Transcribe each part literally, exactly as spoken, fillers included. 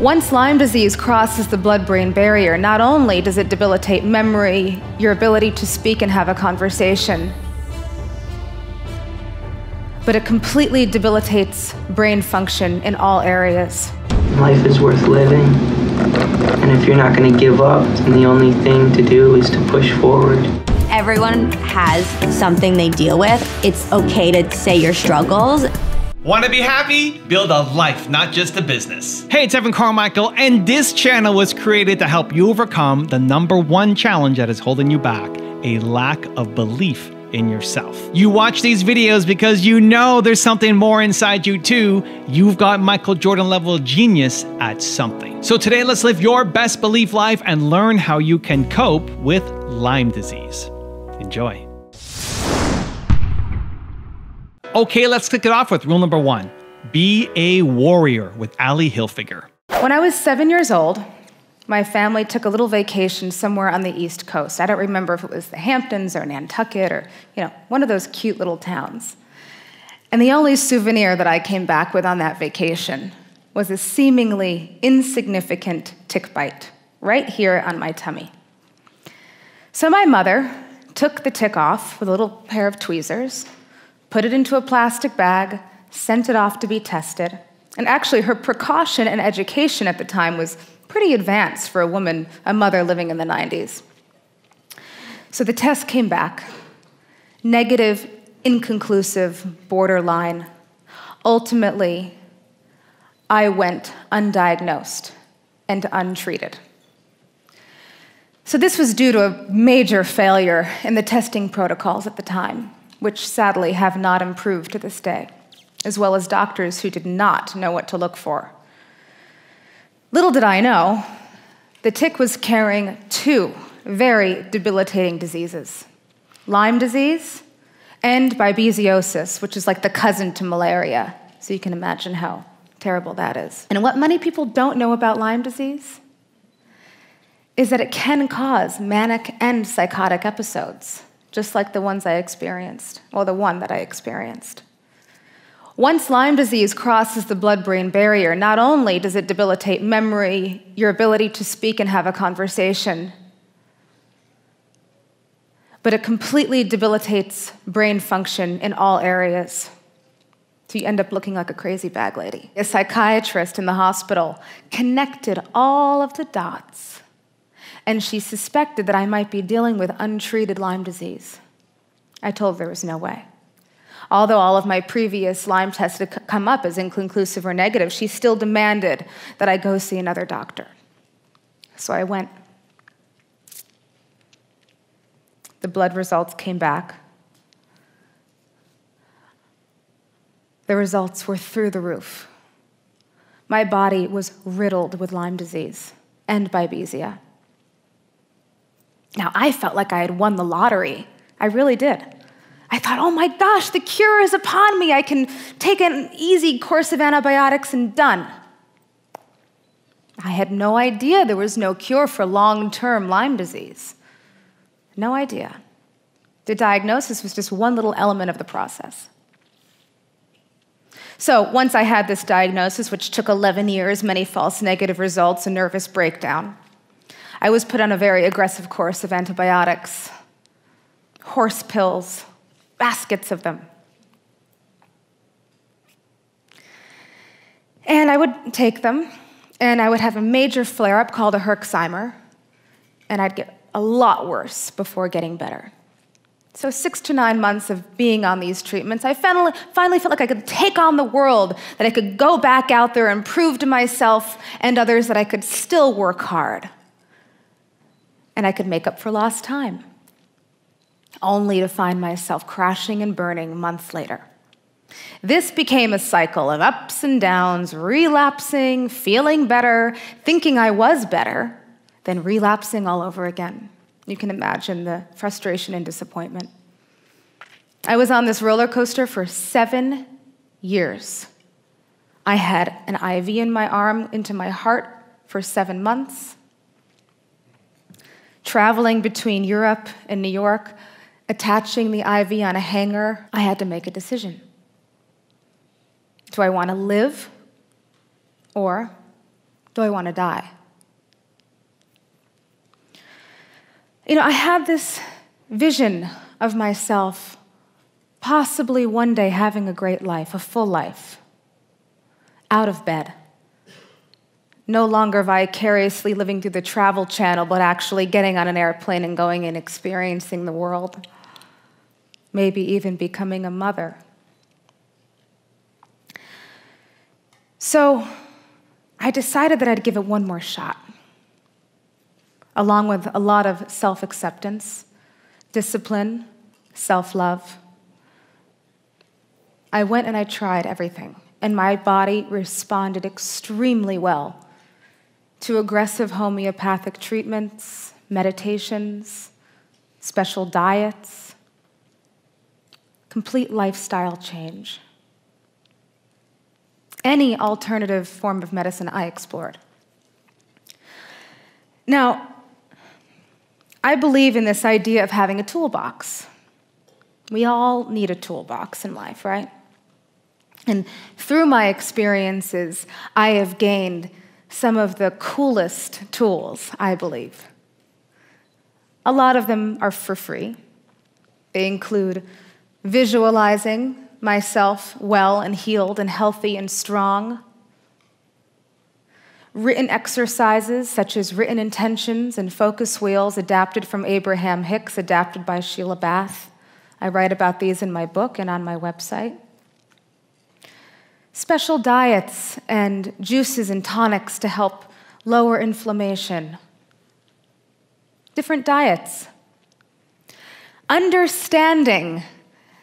Once Lyme disease crosses the blood-brain barrier, not only does it debilitate memory, your ability to speak and have a conversation, but it completely debilitates brain function in all areas. Life is worth living, and if you're not going to give up, then the only thing to do is to push forward. Everyone has something they deal with. It's okay to say your struggles. Want to be happy? Build a life, not just a business. Hey, it's Evan Carmichael, and this channel was created to help you overcome the number one challenge that is holding you back, a lack of belief in yourself. You watch these videos because you know there's something more inside you too. You've got Michael Jordan level genius at something. So today, let's live your best belief life and learn how you can cope with Lyme disease. Enjoy. Okay, let's kick it off with rule number one. Be a warrior with Ally Hilfiger. When I was seven years old, my family took a little vacation somewhere on the East Coast. I don't remember if it was the Hamptons or Nantucket or, you know, one of those cute little towns. And the only souvenir that I came back with on that vacation was a seemingly insignificant tick bite right here on my tummy. So my mother took the tick off with a little pair of tweezers, put it into a plastic bag, sent it off to be tested. And actually, her precaution and education at the time was pretty advanced for a woman, a mother living in the nineties. So the test came back. Negative, inconclusive, borderline. Ultimately, I went undiagnosed and untreated. So this was due to a major failure in the testing protocols at the time, which sadly have not improved to this day, as well as doctors who did not know what to look for. Little did I know, the tick was carrying two very debilitating diseases, Lyme disease and babesiosis, which is like the cousin to malaria, so you can imagine how terrible that is. And what many people don't know about Lyme disease is that it can cause manic and psychotic episodes, just like the ones I experienced, or the one that I experienced. Once Lyme disease crosses the blood-brain barrier, not only does it debilitate memory, your ability to speak and have a conversation, but it completely debilitates brain function in all areas. So you end up looking like a crazy bag lady. A psychiatrist in the hospital connected all of the dots, and she suspected that I might be dealing with untreated Lyme disease. I told her there was no way. Although all of my previous Lyme tests had come up as inconclusive or negative, she still demanded that I go see another doctor. So I went. The blood results came back. The results were through the roof. My body was riddled with Lyme disease and Babesia. Now, I felt like I had won the lottery. I really did. I thought, oh my gosh, the cure is upon me. I can take an easy course of antibiotics and done. I had no idea there was no cure for long-term Lyme disease. No idea. The diagnosis was just one little element of the process. So once I had this diagnosis, which took eleven years, many false negative results, a nervous breakdown, I was put on a very aggressive course of antibiotics, horse pills, baskets of them. And I would take them, and I would have a major flare-up called a Herxheimer, and I'd get a lot worse before getting better. So six to nine months of being on these treatments, I finally felt like I could take on the world, that I could go back out there and prove to myself and others that I could still work hard, and I could make up for lost time, only to find myself crashing and burning months later. This became a cycle of ups and downs, relapsing, feeling better, thinking I was better, then relapsing all over again. You can imagine the frustration and disappointment. I was on this roller coaster for seven years. I had an I V in my arm into my heart for seven months. Traveling between Europe and New York, attaching the I V on a hanger, I had to make a decision. Do I want to live or Do I want to die? You know, I had this vision of myself possibly one day having a great life, a full life, out of bed, no longer vicariously living through the Travel Channel, but actually getting on an airplane and going and experiencing the world, maybe even becoming a mother. So I decided that I'd give it one more shot, along with a lot of self-acceptance, discipline, self-love. I went and I tried everything, and my body responded extremely well to aggressive homeopathic treatments, meditations, special diets, complete lifestyle change. Any alternative form of medicine I explored. Now, I believe in this idea of having a toolbox. We all need a toolbox in life, right? And through my experiences, I have gained some of the coolest tools, I believe. A lot of them are for free. They include visualizing myself well and healed and healthy and strong, written exercises such as written intentions and focus wheels adapted from Abraham Hicks, adapted by Sheila Bath. I write about these in my book and on my website. Special diets and juices and tonics to help lower inflammation. Different diets. Understanding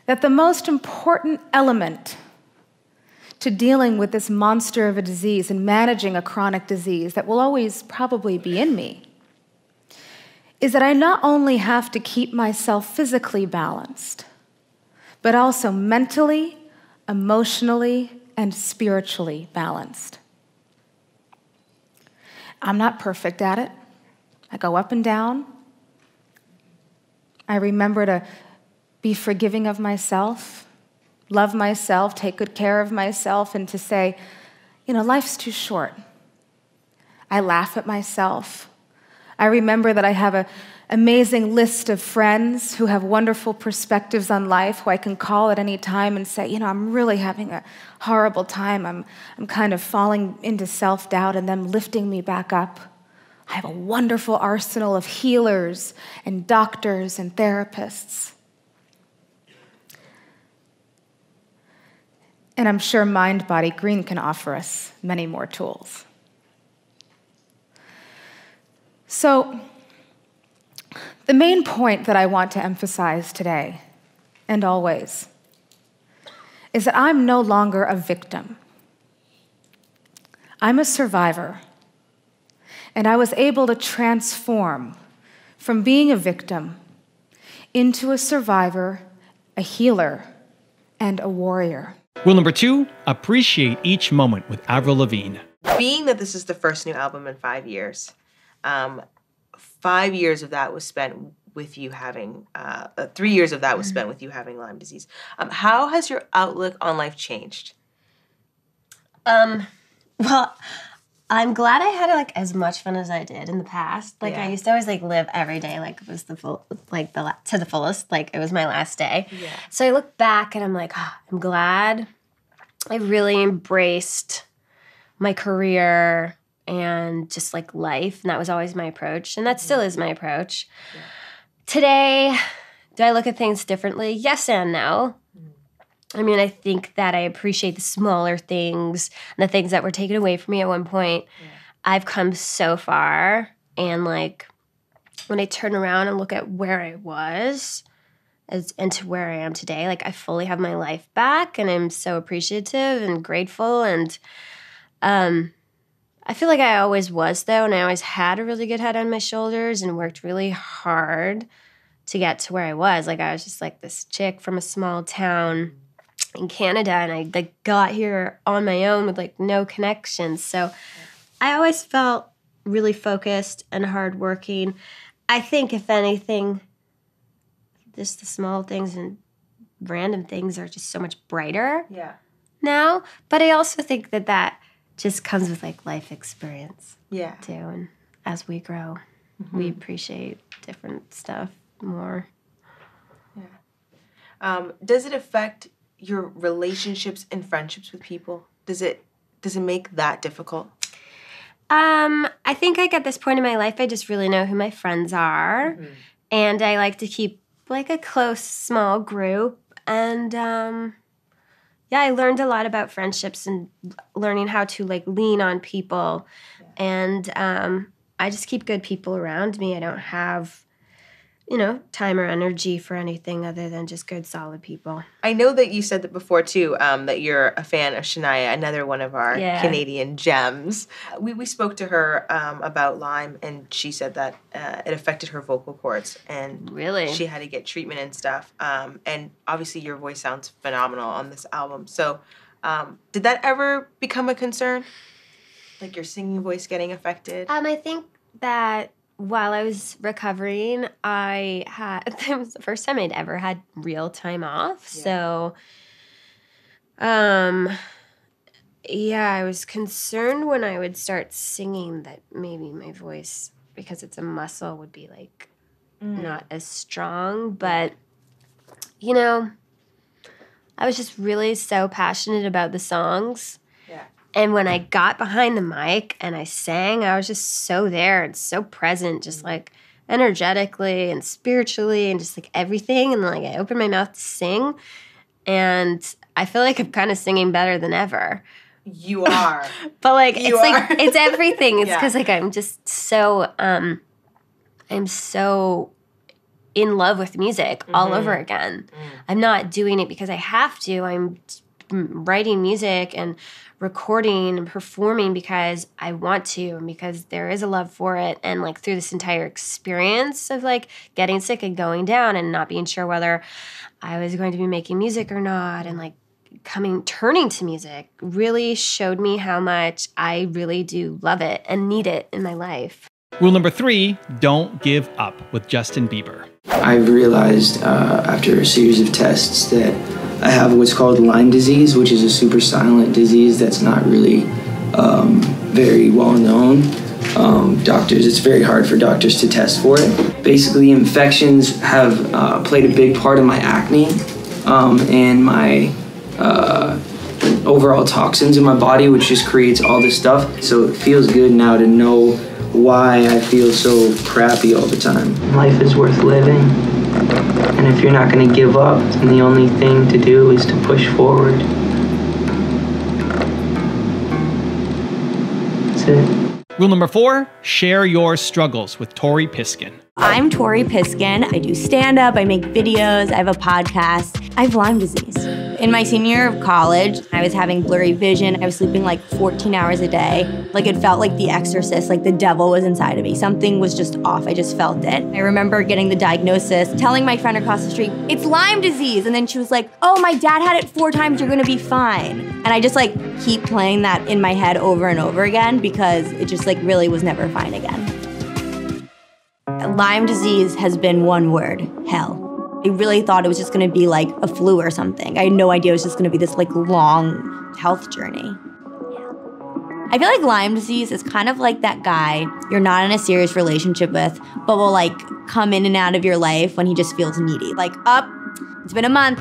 that the most important element to dealing with this monster of a disease and managing a chronic disease that will always probably be in me is that I not only have to keep myself physically balanced, but also mentally, emotionally, and spiritually balanced. I'm not perfect at it. I go up and down. I remember to be forgiving of myself, love myself, take good care of myself, and to say, you know, life's too short. I laugh at myself. I remember that I have an amazing list of friends who have wonderful perspectives on life who I can call at any time and say, you know, I'm really having a horrible time. I'm, I'm kind of falling into self-doubt and them lifting me back up. I have a wonderful arsenal of healers and doctors and therapists. And I'm sure Mind Body Green can offer us many more tools. So the main point that I want to emphasize today and always is that I'm no longer a victim. I'm a survivor. And I was able to transform from being a victim into a survivor, a healer, and a warrior. Rule number two, appreciate each moment with Avril Lavigne. Being that this is the first new album in five years, um, five years of that was spent with you having, uh, three years of that was spent with you having Lyme disease. Um, how has your outlook on life changed? Um, well, I'm glad I had like as much fun as I did in the past. Like yeah. I used to always like live every day like it was the full, like the to the fullest. Like it was my last day. Yeah. So I look back and I'm like, oh, I'm glad I really embraced my career and just like life. And that was always my approach, and that still is my approach. Yeah. Today, do I look at things differently? Yes and no. I mean, I think that I appreciate the smaller things and the things that were taken away from me at one point. Yeah. I've come so far, and like when I turn around and look at where I was as, and to where I am today, like I fully have my life back, and I'm so appreciative and grateful. And um, I feel like I always was, though, and I always had a really good head on my shoulders and worked really hard to get to where I was. Like I was just like this chick from a small town in Canada, and I like got here on my own with like no connections. So I always felt really focused and hardworking. I think if anything, just the small things and random things are just so much brighter yeah. now. But I also think that that just comes with like life experience. Yeah. Too. And as we grow, mm-hmm. we appreciate different stuff more. Yeah. Um, does it affect your relationships and friendships with people? Does it does it make that difficult? Um, I think like at this point in my life, I just really know who my friends are. Mm-hmm. And I like to keep like a close, small group. And um, yeah, I learned a lot about friendships and learning how to like lean on people. Yeah. And um, I just keep good people around me. I don't have, you know, time or energy for anything other than just good, solid people. I know that you said that before, too, um, that you're a fan of Shania, another one of our yeah. Canadian gems. We we spoke to her um, about Lyme, and she said that uh, it affected her vocal cords. And really? She had to get treatment and stuff. Um, and obviously your voice sounds phenomenal on this album. So um, did that ever become a concern? Like your singing voice getting affected? Um, I think that... While I was recovering, I had, that was the first time I'd ever had real time off. Yeah. So, um, yeah, I was concerned when I would start singing that maybe my voice, because it's a muscle, would be like mm. not as strong. But, you know, I was just really so passionate about the songs. And when I got behind the mic and I sang, I was just so there and so present, just like energetically and spiritually and just like everything. And like I opened my mouth to sing, and I feel like I'm kind of singing better than ever. You are. But like you it's are. like it's everything. It's because yeah. like I'm just so um, I'm so in love with music mm-hmm. all over again. Mm. I'm not doing it because I have to. I'm writing music and recording and performing because I want to and because there is a love for it. And like through this entire experience of like getting sick and going down and not being sure whether I was going to be making music or not, and like coming turning to music really showed me how much I really do love it and need it in my life. Rule number three, don't give up, with Justin Bieber. I realized uh, after a series of tests that I have what's called Lyme disease, which is a super silent disease that's not really um, very well known. Um, doctors, it's very hard for doctors to test for it. Basically, infections have uh, played a big part in my acne um, and my uh, overall toxins in my body, which just creates all this stuff. So it feels good now to know why I feel so crappy all the time. Life is worth living, and if you're not going to give up, then the only thing to do is to push forward. That's it. Rule number four, share your struggles, with Tori Piskin. I'm Tori Piskin. I do stand-up, I make videos, I have a podcast. I have Lyme disease. In my senior year of college, I was having blurry vision. I was sleeping like fourteen hours a day. Like it felt like the exorcist, like the devil was inside of me. Something was just off, I just felt it. I remember getting the diagnosis, telling my friend across the street, it's Lyme disease. And then she was like, oh, my dad had it four times, you're gonna be fine. And I just like keep playing that in my head over and over again because it just like really was never fine again. Lyme disease has been one word, hell. I really thought it was just gonna be like a flu or something. I had no idea it was just gonna be this like long health journey. Yeah. I feel like Lyme disease is kind of like that guy you're not in a serious relationship with, but will like come in and out of your life when he just feels needy. Like, up, it's been a month,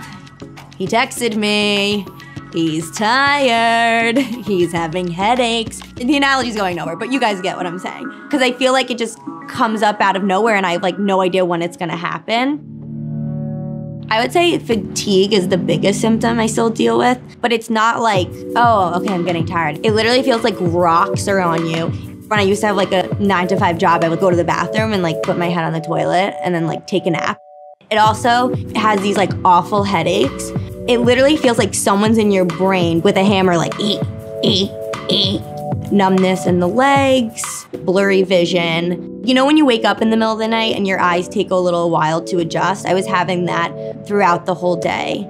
he texted me, he's tired, he's having headache's. The analogy's going nowhere, but you guys get what I'm saying. Because I feel like it just comes up out of nowhere and I have like no idea when it's gonna happen. I would say fatigue is the biggest symptom I still deal with, but it's not like, oh, okay, I'm getting tired. It literally feels like rocks are on you. When I used to have like a nine to five job, I would go to the bathroom and like put my head on the toilet and then like take a nap. It also has these like awful headaches. It literally feels like someone's in your brain with a hammer, like ee, ee, ee. Numbness in the legs, blurry vision. You know when you wake up in the middle of the night and your eyes take a little while to adjust? I was having that throughout the whole day.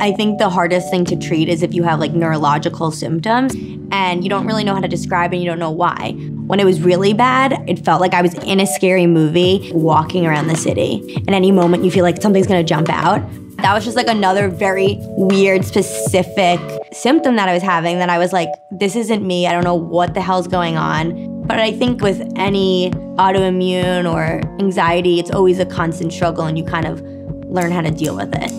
I think the hardest thing to treat is if you have like neurological symptoms and you don't really know how to describe it and you don't know why. When it was really bad, it felt like I was in a scary movie walking around the city. And any moment you feel like something's gonna jump out. That was just like another very weird, specific symptom that I was having that I was like, this isn't me. I don't know what the hell's going on. But I think with any autoimmune or anxiety, it's always a constant struggle and you kind of learn how to deal with it.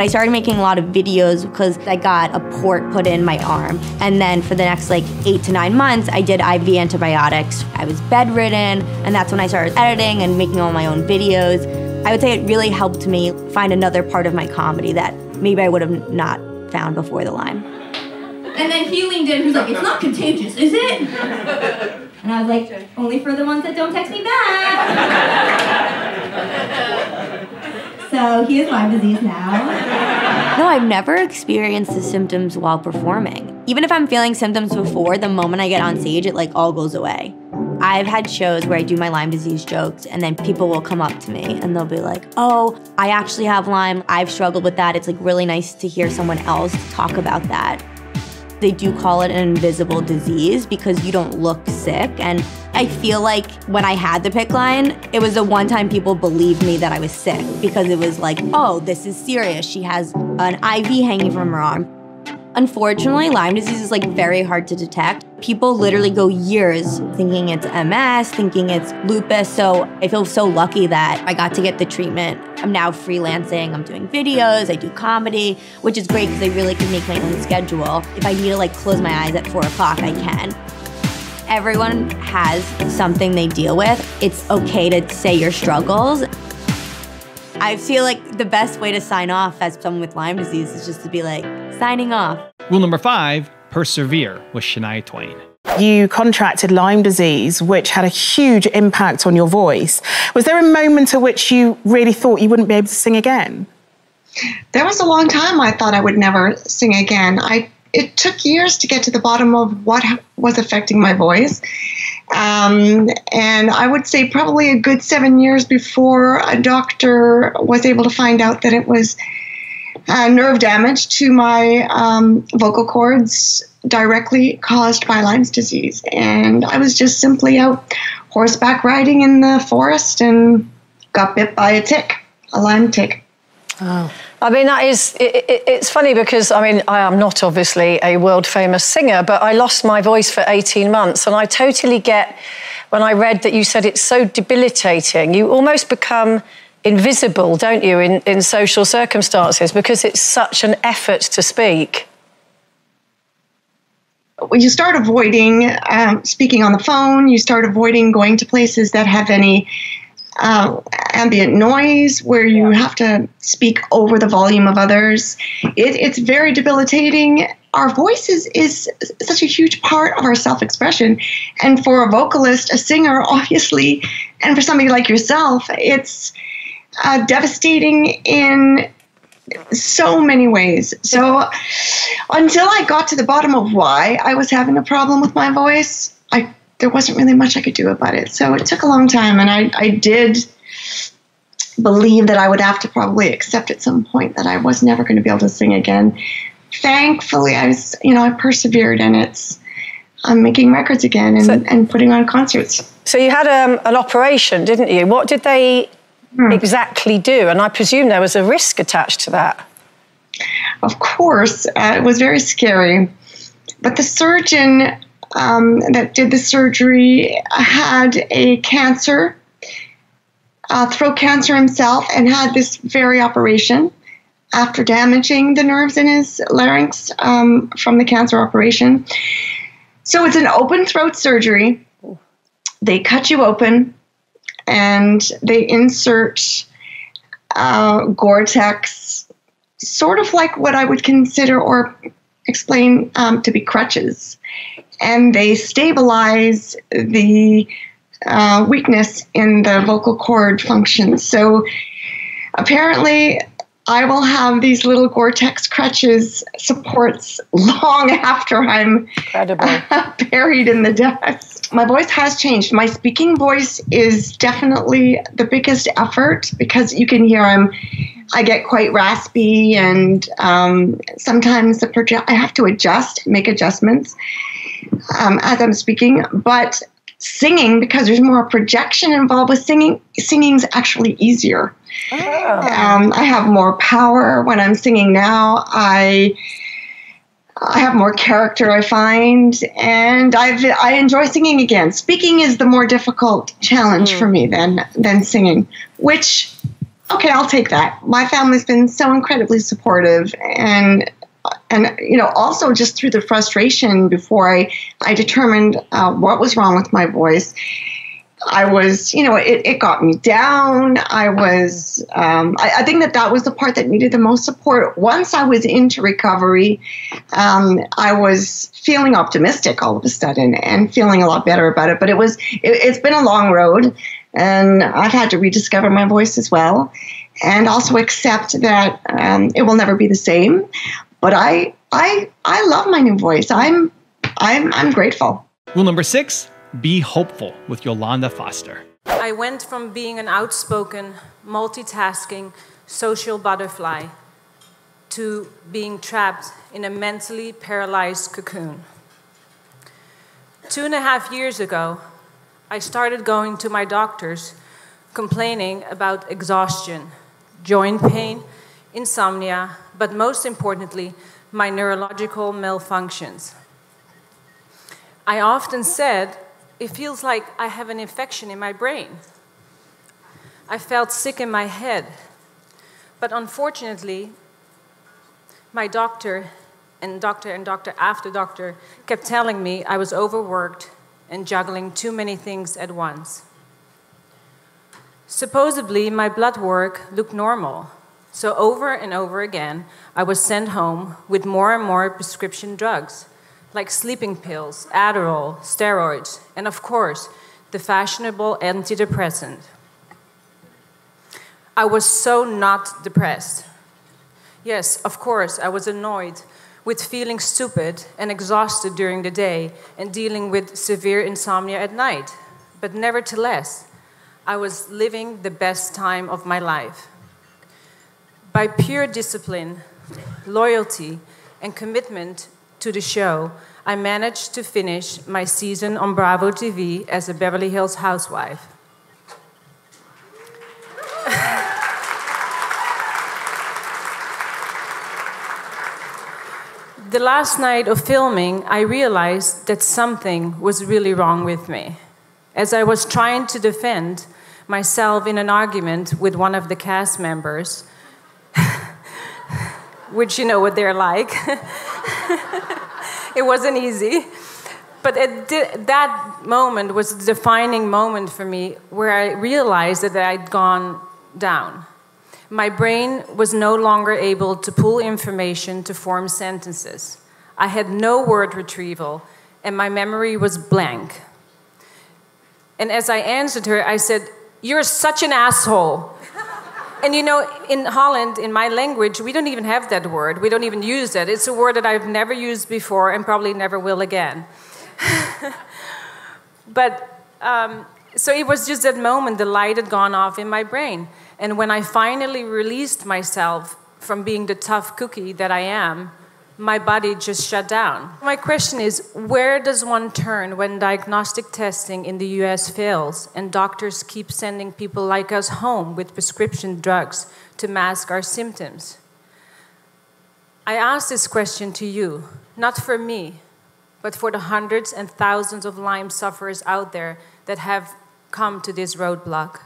I started making a lot of videos because I got a port put in my arm. And then for the next like eight to nine months, I did I V antibiotics. I was bedridden, and that's when I started editing and making all my own videos. I would say it really helped me find another part of my comedy that maybe I would have not found before the Lyme. And then he leaned in and he was like, it's not contagious, is it? And I was like, only for the ones that don't text me back. So he has Lyme disease now. No, I've never experienced the symptoms while performing. Even if I'm feeling symptoms before, the moment I get on stage, it like all goes away. I've had shows where I do my Lyme disease jokes and then people will come up to me and they'll be like, oh, I actually have Lyme. I've struggled with that. It's like really nice to hear someone else talk about that. They do call it an invisible disease because you don't look sick. And I feel like when I had the P I C C line, it was the one time people believed me that I was sick because it was like, oh, this is serious. She has an I V hanging from her arm. Unfortunately, Lyme disease is like very hard to detect. People literally go years thinking it's M S, thinking it's lupus. So I feel so lucky that I got to get the treatment. I'm now freelancing, I'm doing videos, I do comedy, which is great because I really can make my own schedule. If I need to like close my eyes at four o'clock, I can. Everyone has something they deal with. It's okay to say your struggles. I feel like the best way to sign off as someone with Lyme disease is just to be like, signing off. Rule number five, persevere with Shania Twain. You contracted Lyme disease, which had a huge impact on your voice. Was there a moment at which you really thought you wouldn't be able to sing again? There was a long time I thought I would never sing again. I, it took years to get to the bottom of what was affecting my voice. Um, and I would say probably a good seven years before a doctor was able to find out that it was uh, nerve damage to my um, vocal cords directly caused by Lyme's disease. And I was just simply out horseback riding in the forest and got bit by a tick, a Lyme tick. Oh. I mean, that is, it, it, it's funny because, I mean, I am not obviously a world famous singer, but I lost my voice for eighteen months. And I totally get when I read that you said it's so debilitating. You almost become invisible, don't you, in, in social circumstances because it's such an effort to speak. You start avoiding um, speaking on the phone. You start avoiding going to places that have any Uh, ambient noise where you have to speak over the volume of others. It, it's very debilitating. Our voice is, is such a huge part of our self-expression. And for a vocalist, a singer, obviously, and for somebody like yourself, it's uh, devastating in so many ways. So until I got to the bottom of why I was having a problem with my voice, I there wasn't really much I could do about it. So it took a long time, and I, I did believe that I would have to probably accept at some point that I was never going to be able to sing again. Thankfully, I was, you know, I persevered, and it's, I'm making records again and, so, and putting on concerts. So you had um, an operation, didn't you? What did they hmm. exactly do? And I presume there was a risk attached to that. Of course. Uh, it was very scary. But the surgeon Um, that did the surgery had a cancer, uh, throat cancer himself, and had this very operation after damaging the nerves in his larynx um, from the cancer operation. So it's an open throat surgery. They cut you open and they insert uh, Gore-Tex, sort of like what I would consider or explain um, to be crutches. And they stabilize the uh, weakness in the vocal cord function. So apparently I will have these little Gore-Tex crutches supports long after I'm uh, buried in the dust. My voice has changed. My speaking voice is definitely the biggest effort because you can hear I'm, I get quite raspy and um, sometimes the proje- I have to adjust, make adjustments um, as I'm speaking. But singing, because there's more projection involved with singing, singing's actually easier. Oh. Um, I have more power when I'm singing now. I I have more character, I find, and I've, I enjoy singing again. Speaking is the more difficult challenge mm. for me than than singing, which, okay, I'll take that. My family's been so incredibly supportive, and and you know, also just through the frustration before I I determined uh, what was wrong with my voice. I was, you know, it, it got me down. I was, um, I, I think that that was the part that needed the most support. Once I was into recovery, um, I was feeling optimistic all of a sudden and feeling a lot better about it. But it was, it, it's been a long road, and I've had to rediscover my voice as well, and also accept that um, it will never be the same. But I, I, I love my new voice. I'm, I'm, I'm grateful. Rule number six. Be hopeful with Yolanda Foster. I went from being an outspoken, multitasking, social butterfly to being trapped in a mentally paralyzed cocoon. Two and a half years ago, I started going to my doctors complaining about exhaustion, joint pain, insomnia, but most importantly, my neurological malfunctions. I often said, it feels like I have an infection in my brain. I felt sick in my head. But unfortunately, my doctor and doctor and doctor after doctor kept telling me I was overworked and juggling too many things at once. Supposedly, my blood work looked normal. So over and over again, I was sent home with more and more prescription drugs, like sleeping pills, Adderall, steroids, and of course, the fashionable antidepressant. I was so not depressed. Yes, of course, I was annoyed with feeling stupid and exhausted during the day and dealing with severe insomnia at night. But nevertheless, I was living the best time of my life. By pure discipline, loyalty, and commitment to the show, I managed to finish my season on Bravo T V as a Beverly Hills housewife. The last night of filming, I realized that something was really wrong with me. As I was trying to defend myself in an argument with one of the cast members, which you know what they're like. It wasn't easy. But it did, that moment was a defining moment for me where I realized that I'd gone down. My brain was no longer able to pull information to form sentences. I had no word retrieval, and my memory was blank. And as I answered her, I said, "You're such an asshole." And you know, in Holland, in my language, we don't even have that word. We don't even use it. It's a word that I've never used before and probably never will again. But, um, so it was just that moment, the light had gone off in my brain. And when I finally released myself from being the tough cookie that I am, my body just shut down. My question is, where does one turn when diagnostic testing in the U S fails and doctors keep sending people like us home with prescription drugs to mask our symptoms? I ask this question to you, not for me, but for the hundreds and thousands of Lyme sufferers out there that have come to this roadblock.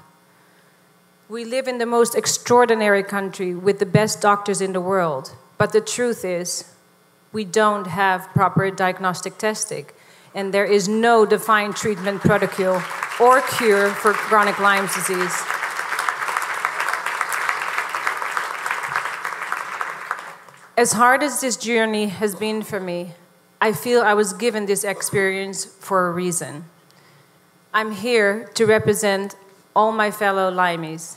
We live in the most extraordinary country with the best doctors in the world, but the truth is, we don't have proper diagnostic testing, and there is no defined treatment protocol or cure for chronic Lyme disease. As hard as this journey has been for me, I feel I was given this experience for a reason. I'm here to represent all my fellow Lymies.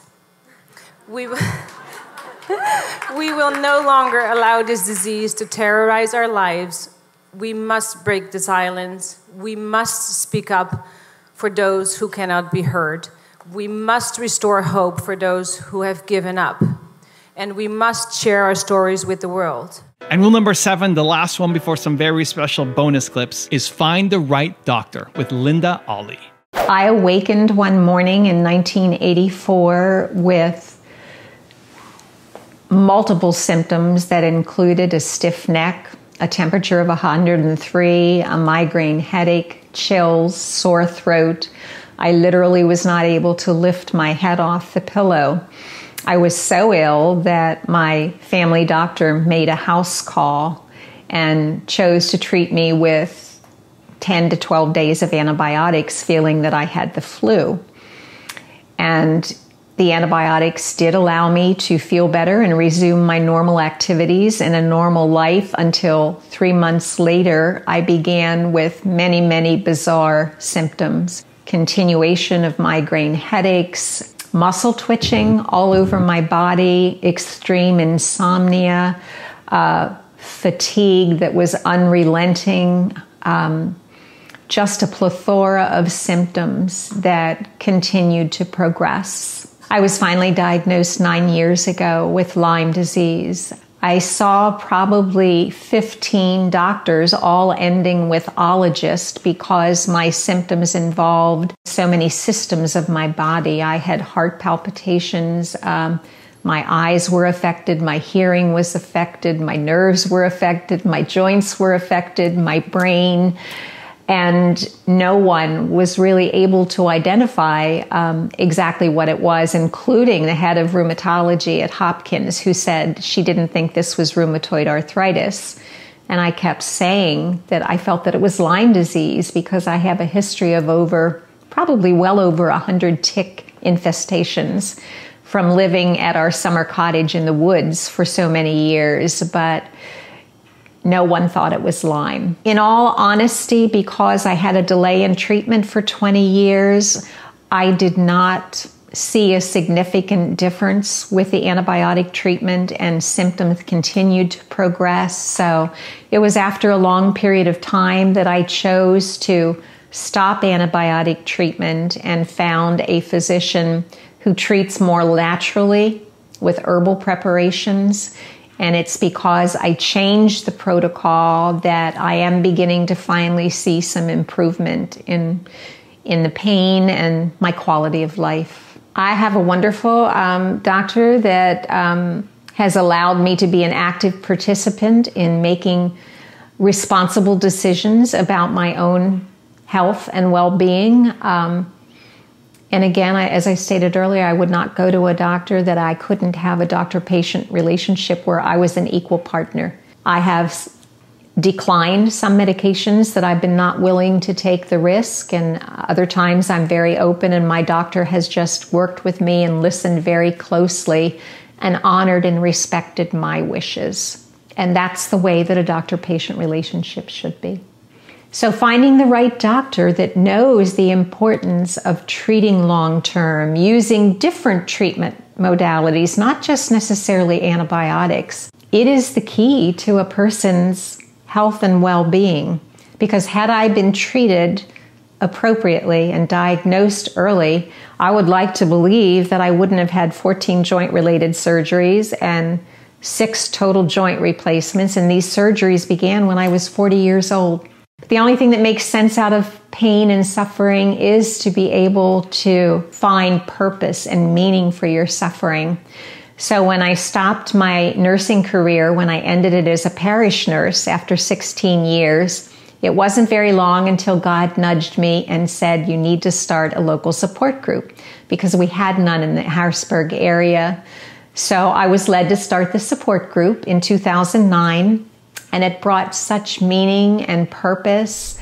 We We will no longer allow this disease to terrorize our lives. We must break the silence. We must speak up for those who cannot be heard. We must restore hope for those who have given up. And we must share our stories with the world. And rule number seven, the last one before some very special bonus clips, is find the right doctor with Linda Ali. I awakened one morning in nineteen eighty-four with multiple symptoms that included a stiff neck, a temperature of one hundred and three, a migraine headache, chills, sore throat. I literally was not able to lift my head off the pillow. I was so ill that my family doctor made a house call and chose to treat me with ten to twelve days of antibiotics, feeling that I had the flu. And the antibiotics did allow me to feel better and resume my normal activities and a normal life until three months later, I began with many, many bizarre symptoms. Continuation of migraine headaches, muscle twitching all over my body, extreme insomnia, uh, fatigue that was unrelenting, um, just a plethora of symptoms that continued to progress. I was finally diagnosed nine years ago with Lyme disease. I saw probably fifteen doctors, all ending with ologist, because my symptoms involved so many systems of my body. I had heart palpitations, um, my eyes were affected, my hearing was affected, my nerves were affected, my joints were affected, my brain. And no one was really able to identify um, exactly what it was, including the head of rheumatology at Hopkins, who said she didn't think this was rheumatoid arthritis. And I kept saying that I felt that it was Lyme disease because I have a history of over, probably well over one hundred tick infestations from living at our summer cottage in the woods for so many years. But no one thought it was Lyme. In all honesty, because I had a delay in treatment for twenty years, I did not see a significant difference with the antibiotic treatment, and symptoms continued to progress. So it was after a long period of time that I chose to stop antibiotic treatment and found a physician who treats more naturally with herbal preparations. And it's because I changed the protocol that I am beginning to finally see some improvement in, in the pain and my quality of life. I have a wonderful um, doctor that um, has allowed me to be an active participant in making responsible decisions about my own health and well-being. Um, And again, I, as I stated earlier, I would not go to a doctor that I couldn't have a doctor-patient relationship where I was an equal partner. I have declined some medications that I've been not willing to take the risk, and other times I'm very open, and my doctor has just worked with me and listened very closely and honored and respected my wishes. And that's the way that a doctor-patient relationship should be. So finding the right doctor that knows the importance of treating long-term, using different treatment modalities, not just necessarily antibiotics, it is the key to a person's health and well-being. Because had I been treated appropriately and diagnosed early, I would like to believe that I wouldn't have had fourteen joint-related surgeries and six total joint replacements, and these surgeries began when I was forty years old. The only thing that makes sense out of pain and suffering is to be able to find purpose and meaning for your suffering. So when I stopped my nursing career, when I ended it as a parish nurse after sixteen years, it wasn't very long until God nudged me and said, you need to start a local support group, because we had none in the Harrisburg area. So I was led to start the support group in two thousand nine. And it brought such meaning and purpose.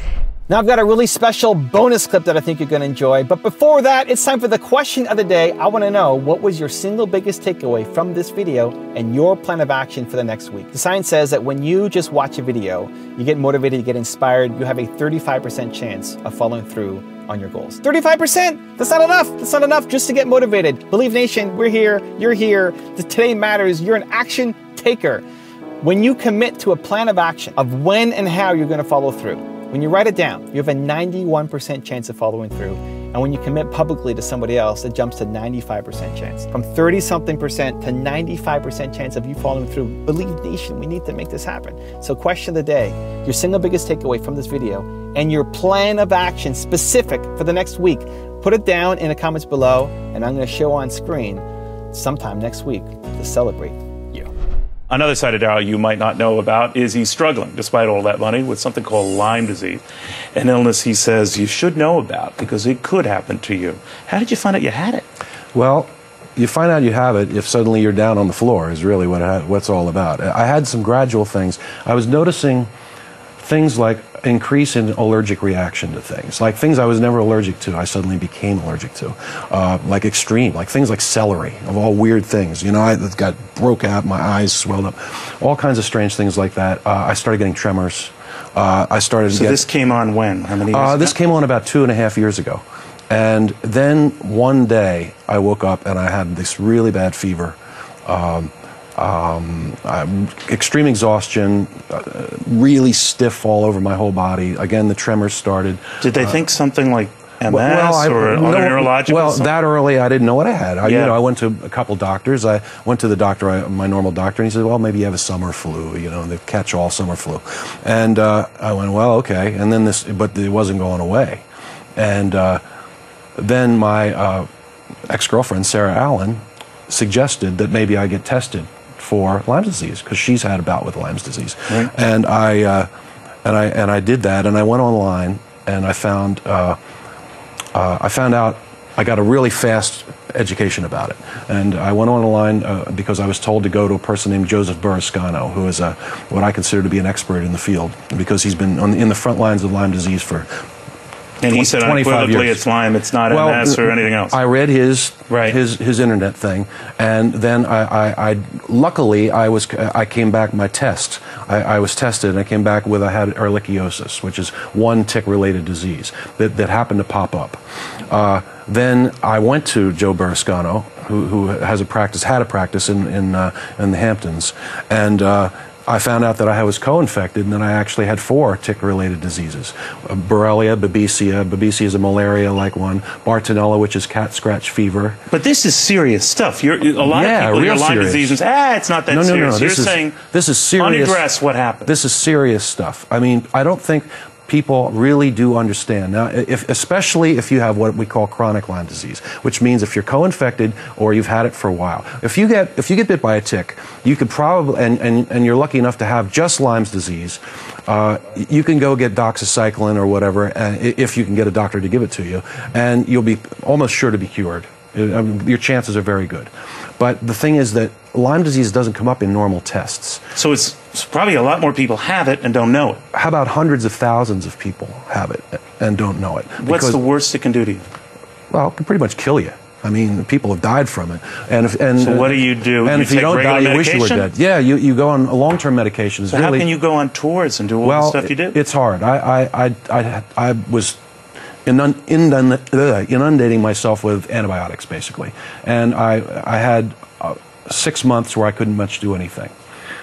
Now I've got a really special bonus clip that I think you're gonna enjoy. But before that, it's time for the question of the day. I wanna know, what was your single biggest takeaway from this video and your plan of action for the next week? The science says that when you just watch a video, you get motivated, you get inspired, you have a thirty-five percent chance of following through on your goals. thirty-five percent, that's not enough. That's not enough just to get motivated. Believe Nation, we're here, you're here. The Today matters, you're an action taker. When you commit to a plan of action of when and how you're gonna follow through, when you write it down, you have a ninety-one percent chance of following through. And when you commit publicly to somebody else, it jumps to ninety-five percent chance. From thirty something percent to ninety-five percent chance of you following through. Believe Nation, we need to make this happen. So question of the day, your single biggest takeaway from this video and your plan of action specific for the next week. Put it down in the comments below, and I'm gonna show on screen sometime next week to celebrate. Another side of Darryl you might not know about is he's struggling, despite all that money, with something called Lyme disease, an illness he says you should know about because it could happen to you. How did you find out you had it? Well, you find out you have it if suddenly you're down on the floor is really what I, what's all about. I had some gradual things. I was noticing things like increase in allergic reaction to things, like things I was never allergic to, I suddenly became allergic to, uh, like extreme, like things like celery, of all weird things. You know, I got broke out, my eyes swelled up, all kinds of strange things like that. Uh, I started getting tremors. Uh, I started. So get, this came on when? How many years? Uh, this came on about two and a half years ago, and then one day I woke up and I had this really bad fever. Um, Um, uh, extreme exhaustion, uh, really stiff all over my whole body. Again, the tremors started. Did they uh, think something like M S well, I, or no, other neurological? Well, something? That early I didn't know what I had. I, yeah. You know, I went to a couple doctors. I went to the doctor, I, my normal doctor, and he said, well, maybe you have a summer flu, you know, the catch-all summer flu. And uh, I went, well, okay. And then this, but it wasn't going away. And uh, then my uh, ex-girlfriend, Sarah Allen, suggested that maybe I get tested for Lyme disease because she's had a bout with Lyme disease, right. and I uh, and I and I did that, and I went online and I found uh, uh, I found out I got a really fast education about it, and I went online uh, because I was told to go to a person named Joseph Burascano, who is a what I consider to be an expert in the field because he's been on, in the front lines of Lyme disease for. And he said unequivocally it's Lyme, it's not well, M S or anything else. I read his right. his his internet thing, and then I, I, I luckily I was I came back my test. I, I was tested and I came back with I had ehrlichiosis, which is one tick-related disease that that happened to pop up. Uh, then I went to Joe Burascano, who who has a practice had a practice in in uh, in the Hamptons, and. Uh, I found out that I was co-infected, and then I actually had four tick-related diseases. Borrelia, Babesia. Babesia is a malaria-like one. Bartonella, which is cat scratch fever. But this is serious stuff. You're, a lot yeah, of people hear Lyme disease and say, ah, it's not that no, no, serious. No, no. You're is, saying, this is serious. Unaddressed what happened. This is serious stuff. I mean, I don't think people really do understand. Now, if, especially if you have what we call chronic Lyme disease, which means if you're co-infected or you've had it for a while. If you get, if you get bit by a tick, you could probably, and, and, and you're lucky enough to have just Lyme's disease, uh, you can go get doxycycline or whatever, and if you can get a doctor to give it to you, and you'll be almost sure to be cured. Your chances are very good. But the thing is that Lyme disease doesn't come up in normal tests. So it's probably a lot more people have it and don't know it. How about hundreds of thousands of people have it and don't know it? Because, what's the worst it can do to you? Well, it can pretty much kill you. I mean, people have died from it. And if, and, so what do you do? And you if you don't die, medication? You wish you were dead. Yeah, you, you go on long-term medications. So really, how can you go on tours and do all well, the stuff you do? It's hard. I, I, I, I, I was... inundating myself with antibiotics, basically. And I, I had uh, six months where I couldn't much do anything.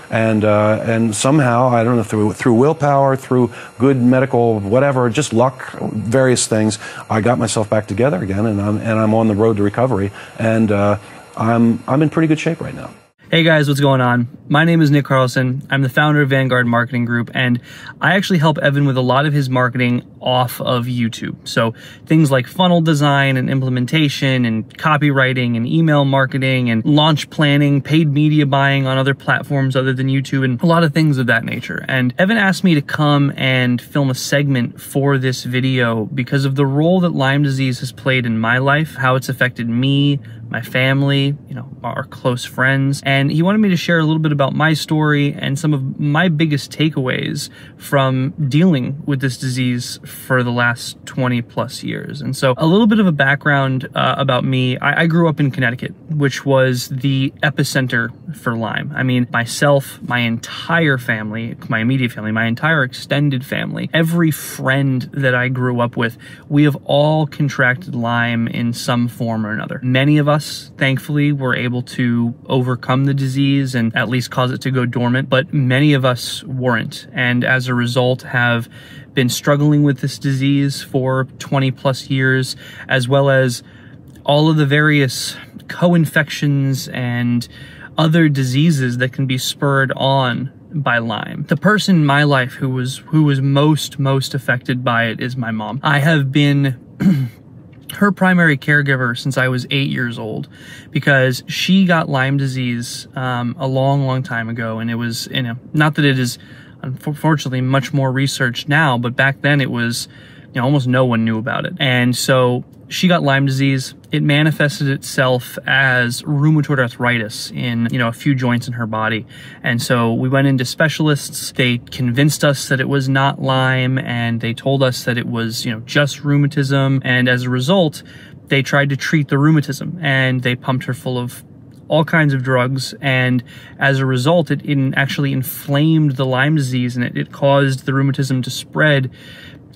And, uh, and somehow, I don't know, through, through willpower, through good medical whatever, just luck, various things, I got myself back together again, and I'm, and I'm on the road to recovery. And uh, I'm, I'm in pretty good shape right now. Hey guys, what's going on? My name is Nick Carlson. I'm the founder of Vanguard Marketing Group, and I actually help Evan with a lot of his marketing off of YouTube. So things like funnel design and implementation and copywriting and email marketing and launch planning, paid media buying on other platforms other than YouTube, and a lot of things of that nature. And Evan asked me to come and film a segment for this video because of the role that Lyme disease has played in my life, how it's affected me, my family, you know, our close friends. And he wanted me to share a little bit about my story and some of my biggest takeaways from dealing with this disease for the last twenty plus years. And so a little bit of a background uh, about me. I, I grew up in Connecticut, which was the epicenter for Lyme. I mean, myself, my entire family, my immediate family, my entire extended family, every friend that I grew up with, we have all contracted Lyme in some form or another. Many of us thankfully were able to overcome the disease and at least cause it to go dormant, but many of us weren't, and as a result have been struggling with this disease for twenty plus years, as well as all of the various co-infections and other diseases that can be spurred on by Lyme. The person in my life who was who was most most affected by it is my mom. I have been her primary caregiver since I was eight years old, because she got Lyme disease um, a long, long time ago. And it was, you know, not that it is unfortunately much more researched now, but back then it was, you know, almost no one knew about it. And so she got Lyme disease. It manifested itself as rheumatoid arthritis in, you know, a few joints in her body. And so we went into specialists. They convinced us that it was not Lyme, and they told us that it was, you know, just rheumatism. And as a result, they tried to treat the rheumatism, and they pumped her full of all kinds of drugs. And as a result, it in actually inflamed the Lyme disease, and it, it caused the rheumatism to spread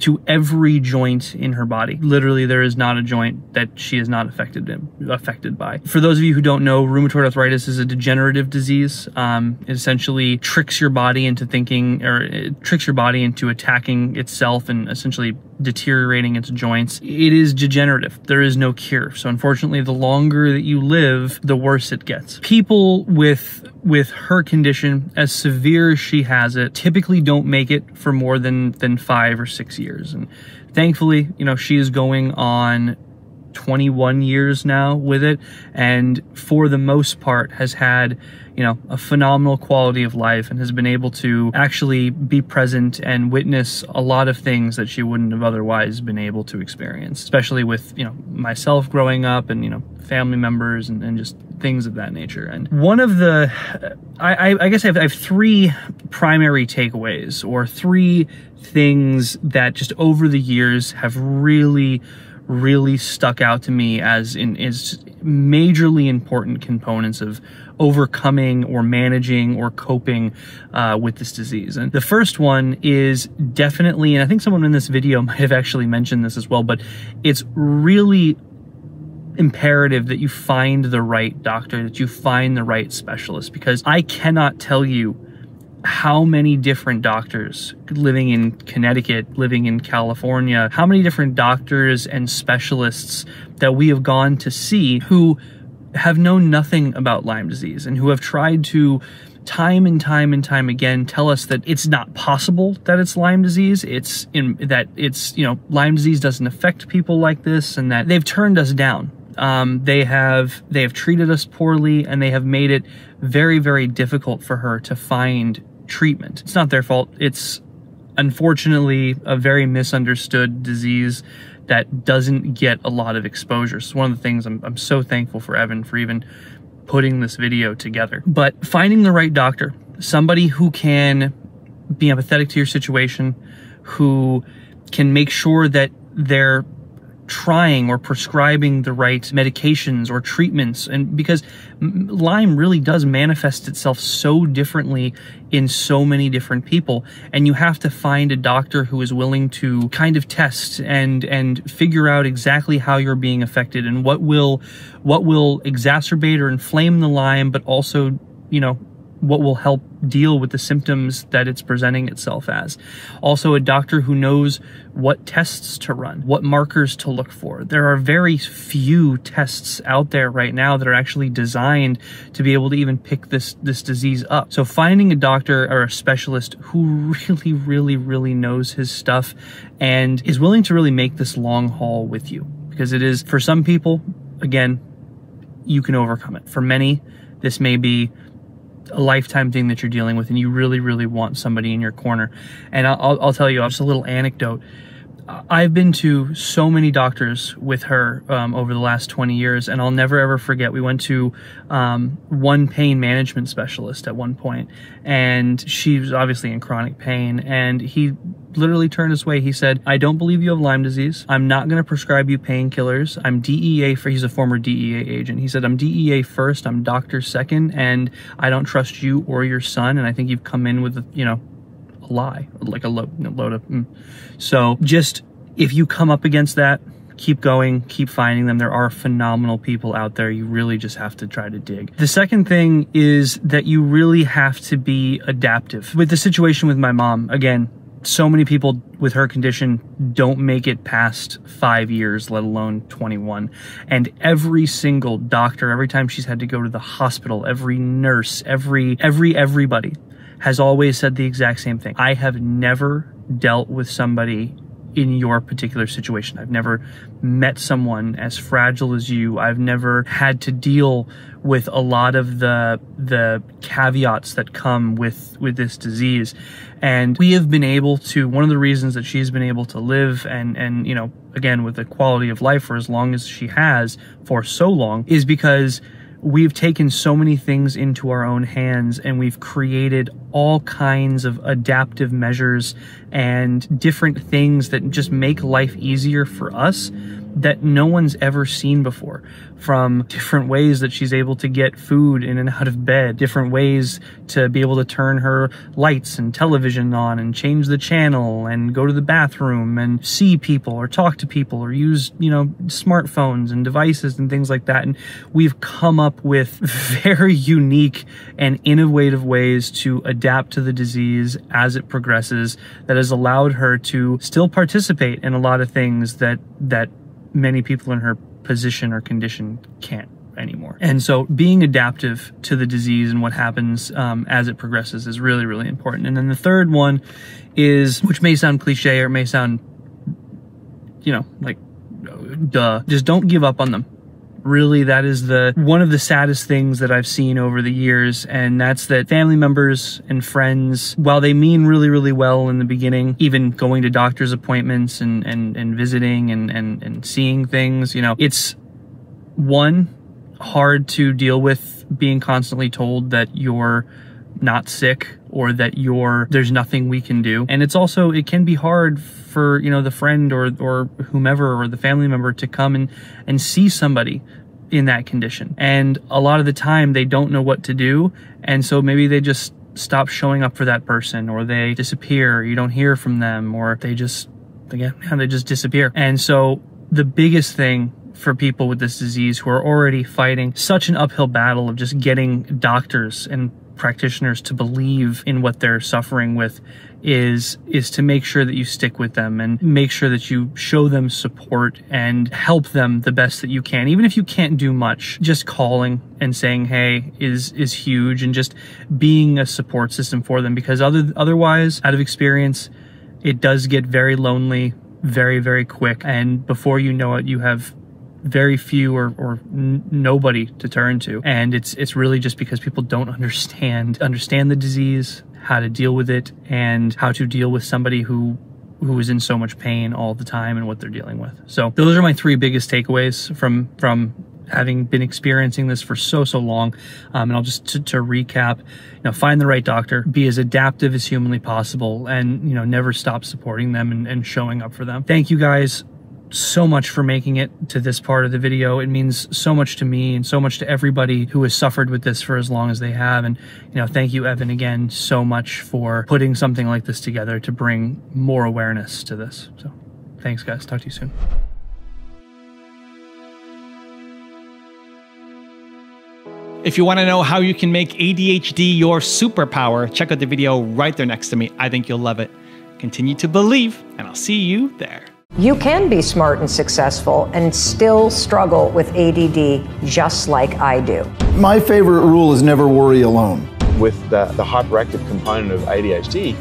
to every joint in her body. Literally, there is not a joint that she is not affected in, affected by. For those of you who don't know, rheumatoid arthritis is a degenerative disease. Um, it essentially tricks your body into thinking, or it tricks your body into attacking itself and essentially deteriorating its joints. It is degenerative. There is no cure. So unfortunately, the longer that you live, the worse it gets. People with with her condition, as severe as she has it, typically don't make it for more than than five or six years. And thankfully, you know, she is going on twenty-one years now with it, and for the most part has had, you know, a phenomenal quality of life, and has been able to actually be present and witness a lot of things that she wouldn't have otherwise been able to experience, especially with, you know, myself growing up and, you know, family members and, and just things of that nature. And one of the, I, I guess I have, I have three primary takeaways, or three things that just over the years have really, really stuck out to me as in is majorly important components of overcoming or managing or coping uh, with this disease. And the first one is definitely, and I think someone in this video might have actually mentioned this as well, but it's really imperative that you find the right doctor, that you find the right specialist, because I cannot tell you how many different doctors living in Connecticut, living in California, how many different doctors and specialists that we have gone to see who have known nothing about Lyme disease, and who have tried to time and time and time again tell us that it's not possible that it's Lyme disease, it's in that it's, you know, Lyme disease doesn't affect people like this, and that they've turned us down. Um, they have they have treated us poorly, and they have made it very, very difficult for her to find treatment. It's not their fault. It's unfortunately a very misunderstood disease that doesn't get a lot of exposure. So one of the things I'm, I'm so thankful for Evan for even putting this video together. But finding the right doctor, somebody who can be empathetic to your situation, who can make sure that they're trying or prescribing the right medications or treatments, and because Lyme really does manifest itself so differently in so many different people, and you have to find a doctor who is willing to kind of test and and figure out exactly how you're being affected, and what will what will exacerbate or inflame the Lyme, but also, you know, what will help deal with the symptoms that it's presenting itself as. Also, a doctor who knows what tests to run, what markers to look for. There are very few tests out there right now that are actually designed to be able to even pick this, this disease up. So finding a doctor or a specialist who really, really, really knows his stuff and is willing to really make this long haul with you. Because it is, for some people, again, you can overcome it. For many, this may be a lifetime thing that you're dealing with, and you really, really want somebody in your corner. And I'll, I'll tell you just a little anecdote. I've been to so many doctors with her um, over the last twenty years, and I'll never ever forget. We went to um, one pain management specialist at one point, and she was obviously in chronic pain, and he literally turned us away. He said, "I don't believe you have Lyme disease. I'm not going to prescribe you painkillers. I'm D E A for," he's a former D E A agent. He said, "I'm D E A first, I'm doctor second, and I don't trust you or your son, and I think you've come in with, a, you know, a lie, like a lo load of." Mm. So just, if you come up against that, keep going, keep finding them. There are phenomenal people out there. You really just have to try to dig. The second thing is that you really have to be adaptive. With the situation with my mom, again, so many people with her condition don't make it past five years, let alone twenty-one. And every single doctor, every time she's had to go to the hospital, every nurse, every, every, everybody has always said the exact same thing. I have never dealt with somebody in your particular situation. I've never met someone as fragile as you. I've never had to deal with a lot of the the caveats that come with with this disease. And we have been able to, one of the reasons that she's been able to live and, and you know, again, with the quality of life for as long as she has for so long, is because we've taken so many things into our own hands, and we've created all kinds of adaptive measures and different things that just make life easier for us that no one's ever seen before. From different ways that she's able to get food in and out of bed, different ways to be able to turn her lights and television on and change the channel and go to the bathroom and see people or talk to people or use, you know, smartphones and devices and things like that. And we've come up with very unique and innovative ways to adapt to the disease as it progresses that has allowed her to still participate in a lot of things that that many people in her position or condition can't anymore. And so being adaptive to the disease and what happens um, as it progresses is really, really important. And then the third one is, which may sound cliche or it may sound, you know, like, duh, just don't give up on them. Really, that is the one of the saddest things that I've seen over the years, and that's that family members and friends, while they mean really, really well in the beginning, even going to doctor's appointments and, and, and visiting and, and, and seeing things, you know, it's, one, hard to deal with being constantly told that you're not sick or that you're, there's nothing we can do. And it's also, it can be hard for, you know, the friend or, or whomever or the family member to come and, and see somebody in that condition. And a lot of the time they don't know what to do. And so maybe they just stop showing up for that person, or they disappear, or you don't hear from them, or they just, again, they just disappear. And so the biggest thing for people with this disease who are already fighting such an uphill battle of just getting doctors and practitioners to believe in what they're suffering with is is to make sure that you stick with them and make sure that you show them support and help them the best that you can. Even if you can't do much, just calling and saying hey is is huge, and just being a support system for them, because other otherwise, out of experience, it does get very lonely very, very quick, and before you know it you have very few or, or n nobody to turn to. And it's it's really just because people don't understand understand the disease, how to deal with it, and how to deal with somebody who who is in so much pain all the time and what they're dealing with. So those are my three biggest takeaways from from having been experiencing this for so, so long. Um, and I'll just, to, to recap, you know, find the right doctor, be as adaptive as humanly possible, and, you know, never stop supporting them and, and showing up for them. Thank you guys so much for making it to this part of the video. It means so much to me and so much to everybody who has suffered with this for as long as they have. And, you know, thank you, Evan, again, so much for putting something like this together to bring more awareness to this. So thanks, guys. Talk to you soon. If you want to know how you can make A D H D your superpower, check out the video right there next to me. I think you'll love it. Continue to believe, and I'll see you there. You can be smart and successful and still struggle with A D D just like I do. My favorite rule is never worry alone. With the, the hyperactive component of A D H D,